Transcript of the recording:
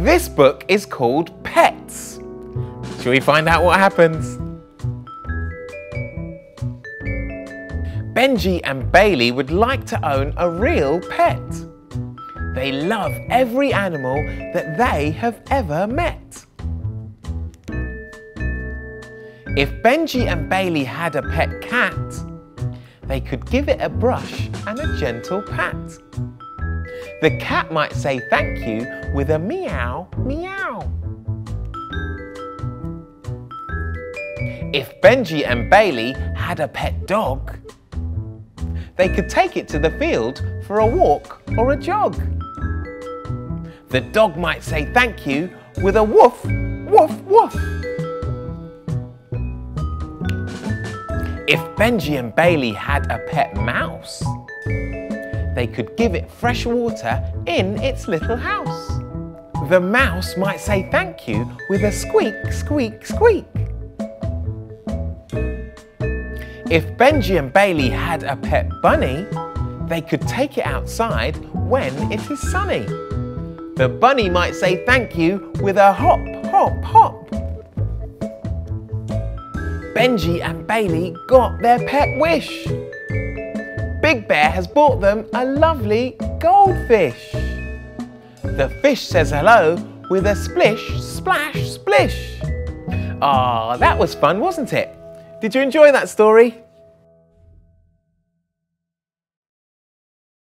This book is called Pets. Shall we find out what happens? Benji and Bailey would like to own a real pet. They love every animal that they have ever met. If Benji and Bailey had a pet cat, they could give it a brush and a gentle pat. The cat might say thank you with a meow, meow. If Benji and Bailey had a pet dog, they could take it to the field for a walk or a jog. The dog might say thank you with a woof, woof, woof. If Benji and Bailey had a pet mouse, they could give it fresh water in its little house. The mouse might say thank you with a squeak, squeak, squeak. If Benji and Bailey had a pet bunny, they could take it outside when it is sunny. The bunny might say thank you with a hop, hop, hop. Benji and Bailey got their pet wish. Big Bear has bought them a lovely goldfish. The fish says hello with a splish, splash, splish. Ah, that was fun, wasn't it? Did you enjoy that story?